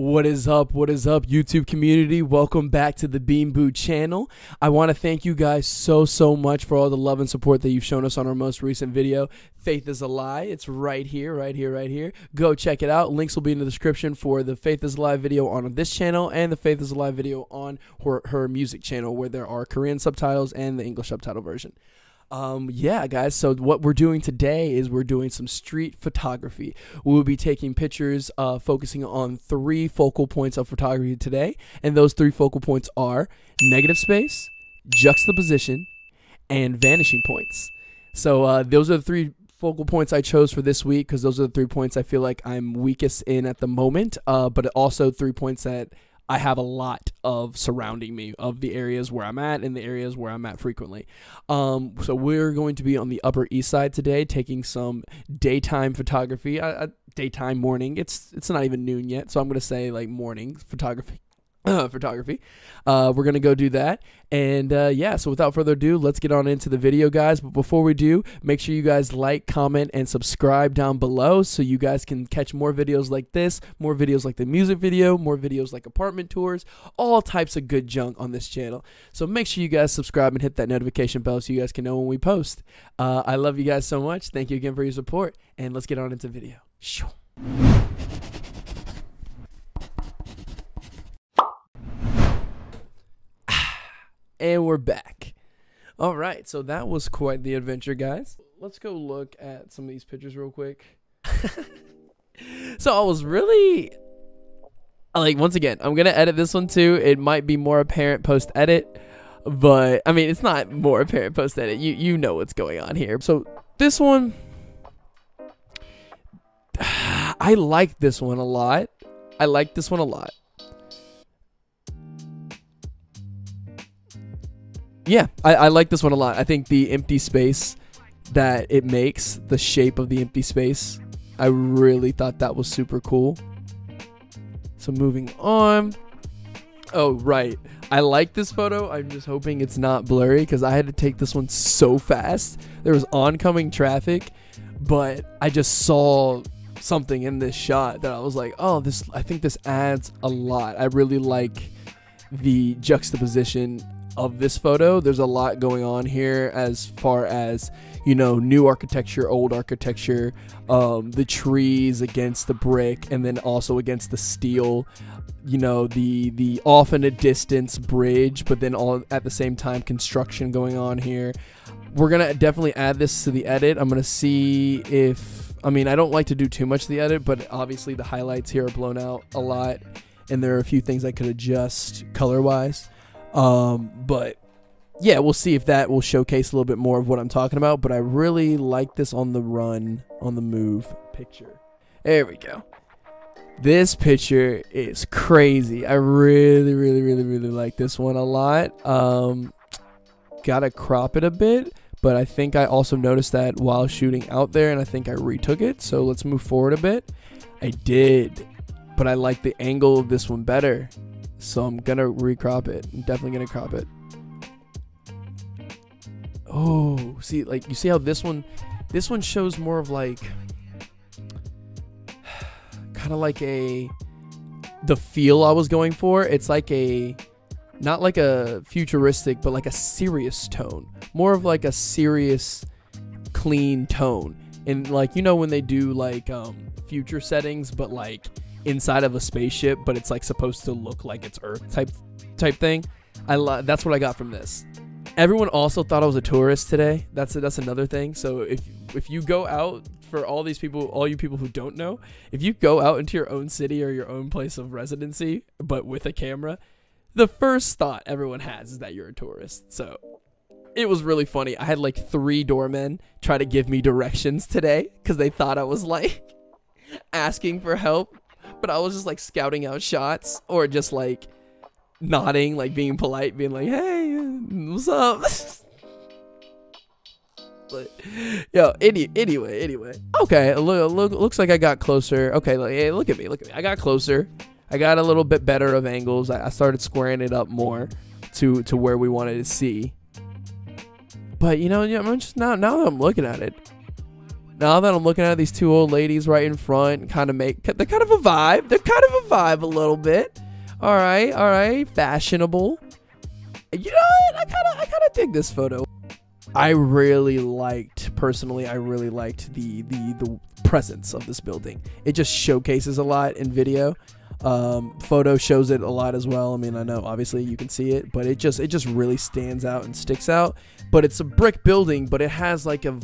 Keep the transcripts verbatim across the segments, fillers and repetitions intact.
What is up? What is up, YouTube community? Welcome back to the BeanBu channel. I want to thank you guys so, so much for all the love and support that you've shown us on our most recent video, Faith is a Lie. It's right here, right here, right here. Go check it out. Links will be in the description for the Faith is a Lie video on this channel and the Faith is a Lie video on her, her music channel, where there are Korean subtitles and the English subtitle version. Um, yeah, guys, so what we're doing today is we're doing some street photography. We'll be taking pictures, uh, focusing on three focal points of photography today. And those three focal points are negative space, juxtaposition, and vanishing points. So uh, those are the three focal points I chose for this week, because those are the three points I feel like I'm weakest in at the moment, uh, but also three points that I have a lot of surrounding me, of the areas where I'm at and the areas where I'm at frequently. Um, so we're going to be on the Upper East Side today, taking some daytime photography, uh, daytime morning. It's it's not even noon yet, so I'm going to say like morning photography. Uh, photography. Uh, we're going to go do that. And uh, yeah, so without further ado, let's get on into the video, guys. But before we do, make sure you guys like, comment, and subscribe down below so you guys can catch more videos like this, more videos like the music video, more videos like apartment tours, all types of good junk on this channel. So make sure you guys subscribe and hit that notification bell so you guys can know when we post. Uh, I love you guys so much. Thank you again for your support. And let's get on into video. Shoo. And we're back. All right, so that was quite the adventure, guys. Let's go look at some of these pictures real quick. So I was really, like, once again, I'm gonna edit this one too. It might be more apparent post edit, but I mean, it's not more apparent post edit. You you know what's going on here. So this one, I like this one a lot. I like this one a lot. Yeah, I, I like this one a lot. I think the empty space that it makes, the shape of the empty space, I really thought that was super cool. So moving on. Oh, right. I like this photo. I'm just hoping it's not blurry, because I had to take this one so fast. There was oncoming traffic, but I just saw something in this shot that I was like, oh, this. I think this adds a lot. I really like the juxtaposition of this photo. There's a lot going on here as far as, you know, new architecture, old architecture, um, the trees against the brick, and then also against the steel, you know, the the off in a distance bridge, but then all at the same time construction going on here. We're gonna definitely add this to the edit. I'm gonna see if, I mean, I don't like to do too much of the edit, but obviously the highlights here are blown out a lot, and there are a few things I could adjust color wise. Um, but yeah, we'll see if that will showcase a little bit more of what I'm talking about, but I really like this on the run, on the move picture. There we go. This picture is crazy. I really, really, really, really like this one a lot. Um, gotta crop it a bit, but I think I also noticed that while shooting out there, and I think I retook it. So let's move forward a bit. I did, but I like the angle of this one better. So I'm gonna recrop it. I'm definitely gonna crop it. Oh, see, like, you see how this one, this one shows more of like, kind of like a, the feel I was going for. It's like a, not like a futuristic, but like a serious tone. More of like a serious, clean tone. And like, you know, when they do like um, future settings, but like, inside of a spaceship, but it's like supposed to look like it's Earth type type thing. I love, that's what I got from this. Everyone also thought I was a tourist today. That's a, that's another thing. So if if you go out, for all these people, all you people who don't know, if you go out into your own city or your own place of residency, but with a camera, the first thought everyone has is that you're a tourist. So it was really funny. I had like three doormen try to give me directions today because they thought I was like asking for help. But I was just like scouting out shots, or just like nodding, like being polite, being like, hey, what's up? But yo, any, anyway, anyway. Okay, look, look, looks like I got closer. Okay, like, hey, look at me, look at me. I got closer. I got a little bit better of angles. I, I started squaring it up more to, to where we wanted to see. But you know, I'm just, now, now that I'm looking at it, Now that I'm looking at these two old ladies right in front, kind of make, they're kind of a vibe. They're kind of a vibe a little bit. All right, all right, fashionable. You know what? I kind of, I kind of dig this photo. I really liked, personally, I really liked the the the presence of this building. It just showcases a lot in video. Um, photo shows it a lot as well. I mean, I know obviously you can see it, but it just it just really stands out and sticks out. But it's a brick building, but it has like a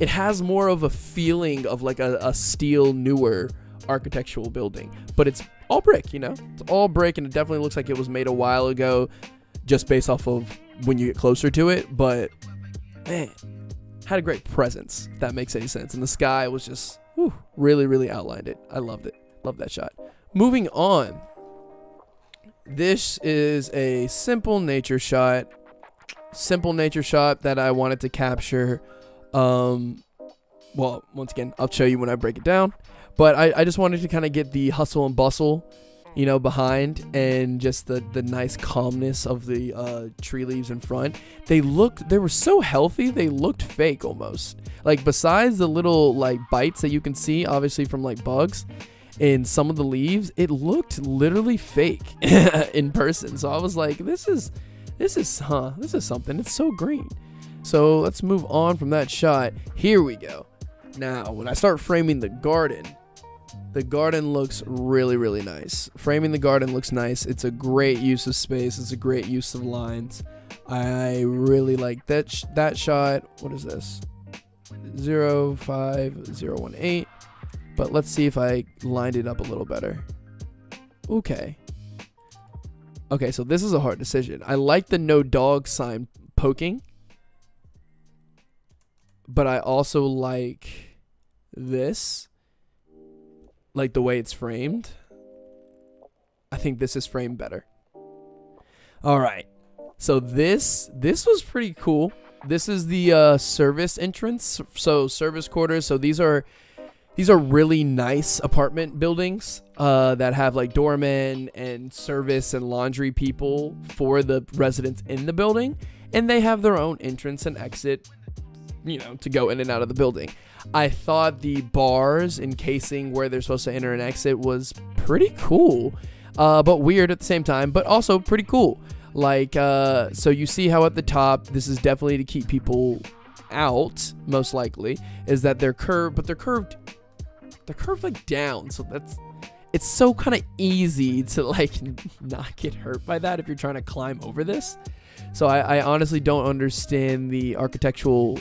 it has more of a feeling of like a, a steel newer architectural building. But it's all brick, you know, it's all brick, and it definitely looks like it was made a while ago, just based off of when you get closer to it. But man, had a great presence, if that makes any sense. And the sky was just whew, really, really outlined it. I loved it. Love that shot. Moving on. This is a simple nature shot. Simple nature shot that I wanted to capture. Um, well, once again, I'll show you when I break it down. But I, I just wanted to kind of get the hustle and bustle, you know, behind, and just the the nice calmness of the uh tree leaves in front. They looked, they were so healthy, they looked fake almost. Like, besides the little like bites that you can see obviously from like bugs in some of the leaves, it looked literally fake in person. So I was like, this is this is huh this is something. It's so green. So let's move on from that shot. Here we go. Now when I start framing the garden, the garden looks really, really nice. Framing the garden looks nice. It's a great use of space. It's a great use of lines. I really like that sh that shot. What is this? zero five zero one eight. But let's see if I lined it up a little better. Okay. Okay, so this is a hard decision. I like the no dog sign poking. But I also like this. Like the way it's framed. I think this is framed better. All right, so this this was pretty cool. This is the uh, service entrance, so service quarters. So these are these are really nice apartment buildings uh, that have like doormen and service and laundry people for the residents in the building, and they have their own entrance and exit, you know, to go in and out of the building. I thought the bars encasing where they're supposed to enter and exit was pretty cool, uh, but weird at the same time, but also pretty cool. Like, uh, so you see how at the top, this is definitely to keep people out, most likely, is that they're curved, but they're curved, they're curved like down, so that's, it's so kind of easy to like not get hurt by that if you're trying to climb over this. So I, I honestly don't understand the architectural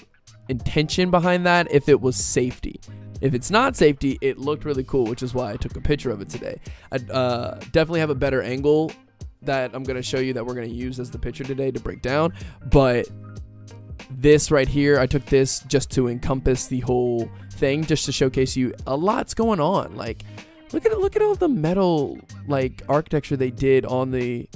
intention behind that, if it was safety. If it's not safety, it looked really cool, which is why I took a picture of it today. I uh, definitely have a better angle that I'm going to show you that we're going to use as the picture today to break down, but this right here, I took this just to encompass the whole thing, just to showcase you a lot's going on. Like, look at it, look at all the metal like architecture they did on the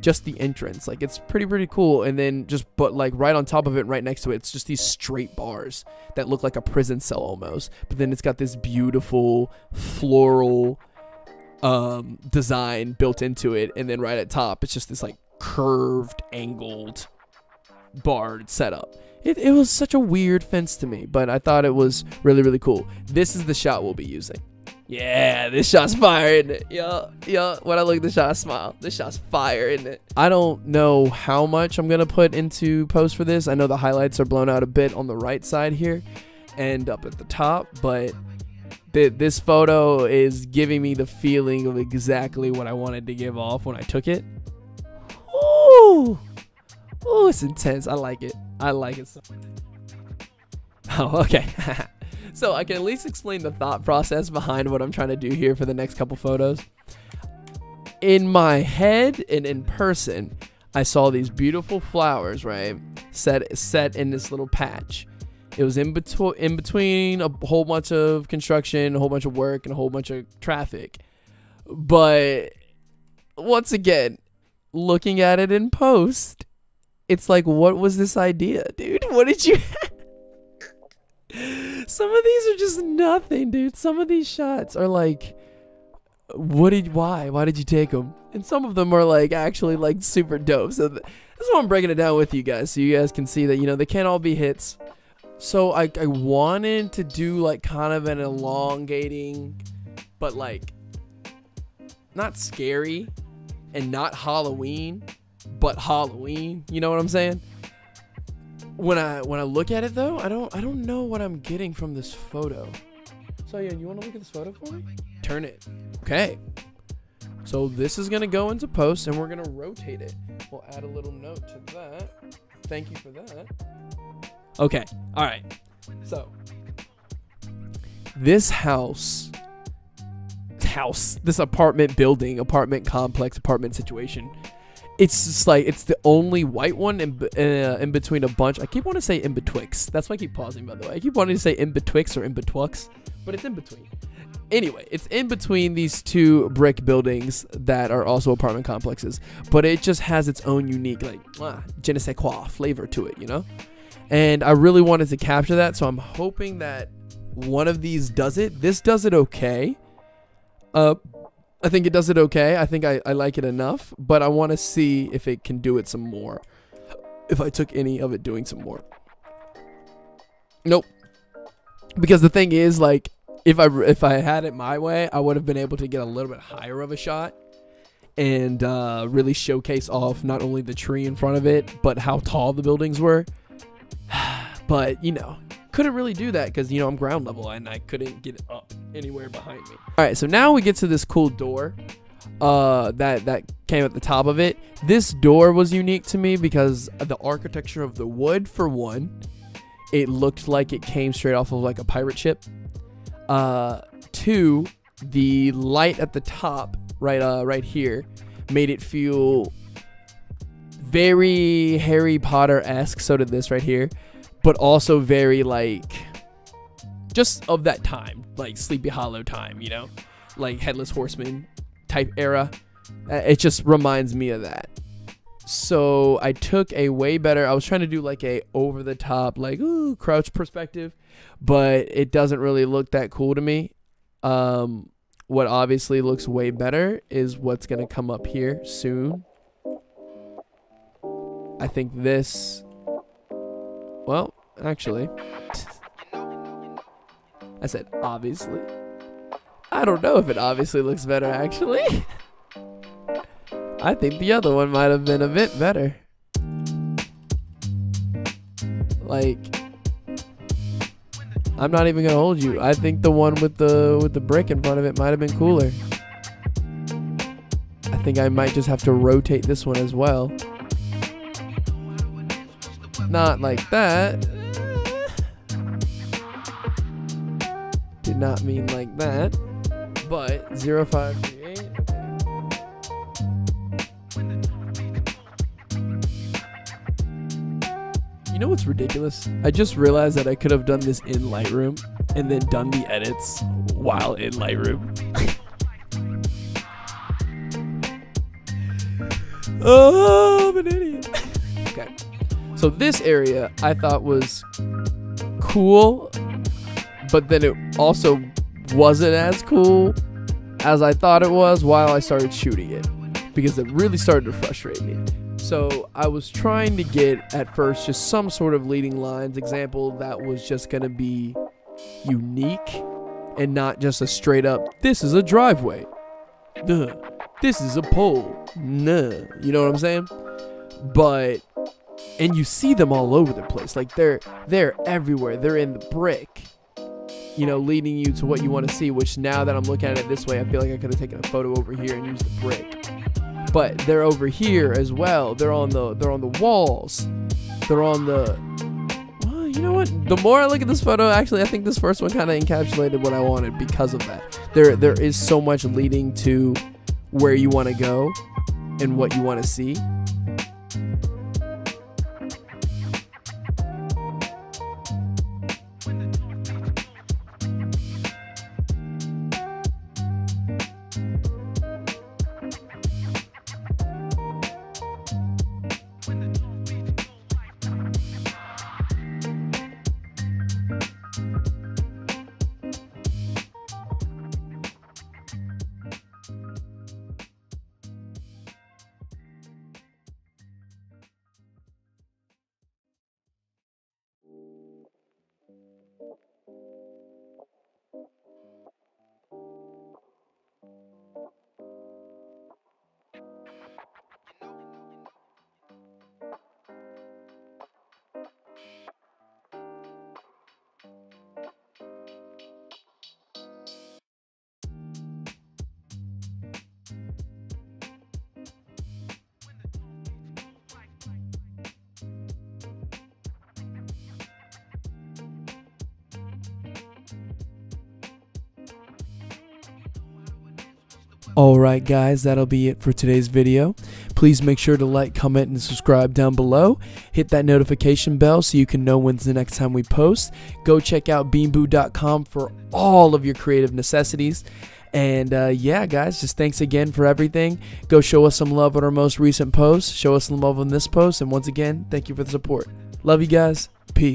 just the entrance. Like, it's pretty, pretty cool. And then just, but like right on top of it, right next to it, it's just these straight bars that look like a prison cell almost. But then it's got this beautiful floral um, design built into it. And then right at top, it's just this like curved, angled, barred setup. It, it was such a weird fence to me, but I thought it was really, really cool. This is the shot we'll be using. Yeah, this shot's fire, isn't it? Yeah, yeah. When I look at the shot, I smile. This shot's fire, isn't it? I don't know how much I'm gonna put into post for this. I know the highlights are blown out a bit on the right side here and up at the top, but th this photo is giving me the feeling of exactly what I wanted to give off when I took it. Ooh, ooh, it's intense. I like it. I like it so much. Oh, okay. So I can at least explain the thought process behind what I'm trying to do here for the next couple photos. In my head and in person, I saw these beautiful flowers, right? Set set in this little patch. It was in, betw in between a whole bunch of construction, a whole bunch of work, and a whole bunch of traffic. But once again, looking at it in post, it's like, what was this idea, dude? What did you have? Some of these are just nothing, dude. Some of these shots are like, what did, why? Why did you take them? And some of them are like actually like super dope. So th this is why I'm breaking it down with you guys, so you guys can see that, you know, they can't all be hits. So I, I wanted to do like kind of an elongating, but like not scary and not Halloween, but Halloween. You know what I'm saying? When I when I look at it though, I don't I don't know what I'm getting from this photo. So yeah, you want to look at this photo for me? Turn it. Okay. So this is gonna go into post and we're gonna rotate it. We'll add a little note to that. Thank you for that. Okay, all right. So this house, house, this apartment building, apartment complex, apartment situation. It's just like, it's the only white one in, uh, in between a bunch. I keep wanting to say in betwixt. That's why I keep pausing, by the way. I keep wanting to say in betwixt or in betwux, but it's in between. Anyway, it's in between these two brick buildings that are also apartment complexes, but it just has its own unique, like, ah, je ne sais quoi flavor to it, you know? And I really wanted to capture that, so I'm hoping that one of these does it. This does it okay. Uh, I think it does it okay. I think I, I like it enough, but I want to see if it can do it some more. If I took any of it doing some more. Nope. Because the thing is, like, If I, if I had it my way, I would have been able to get a little bit higher of a shot and uh, really showcase off not only the tree in front of it, but how tall the buildings were. But, you know, couldn't really do that because, you know, I'm ground level and I couldn't get up anywhere behind me. All right, so now we get to this cool door uh, that, that came at the top of it. This door was unique to me because of the architecture of the wood, for one. It looked like it came straight off of like a pirate ship. Uh, two, the light at the top, right, uh, right here, made it feel very Harry Potter-esque. So did this right here, but also very like, just of that time, like Sleepy Hollow time, you know, like Headless Horseman type era. It just reminds me of that. So I took a way better, I was trying to do like a over the top, like, ooh, crouch perspective, but it doesn't really look that cool to me. Um, what obviously looks way better is what's going to come up here soon. I think this, well, actually, I said, obviously, I don't know if it obviously looks better actually. I think the other one might have been a bit better. Like, I'm not even gonna hold you. I think the one with the with the brick in front of it might have been cooler. I think I might just have to rotate this one as well. Not like that. Did not mean like that. But zero five. You know what's ridiculous? I just realized that I could have done this in Lightroom and then done the edits while in Lightroom. Oh, I'm an idiot. Okay. So this area I thought was cool, but then it also wasn't as cool as I thought it was while I started shooting it, because it really started to frustrate me. So I was trying to get at first just some sort of leading lines example that was just going to be unique and not just a straight up, this is a driveway, duh, this is a pole, nah, you know what I'm saying? But, and you see them all over the place, like they're, they're everywhere, they're in the brick, you know, leading you to what you want to see, which now that I'm looking at it this way, I feel like I could have taken a photo over here and used the brick. But they're over here as well. They're on the they're on the walls. They're on the. Well, you know what? The more I look at this photo, actually, I think this first one kind of encapsulated what I wanted because of that. There there is so much leading to where you want to go and what you want to see. Alright guys, that'll be it for today's video. Please make sure to like, comment, and subscribe down below. Hit that notification bell so you can know when's the next time we post. Go check out beanbu dot com for all of your creative necessities. And uh, yeah guys, just thanks again for everything. Go show us some love on our most recent post. Show us some love on this post. And once again, thank you for the support. Love you guys. Peace.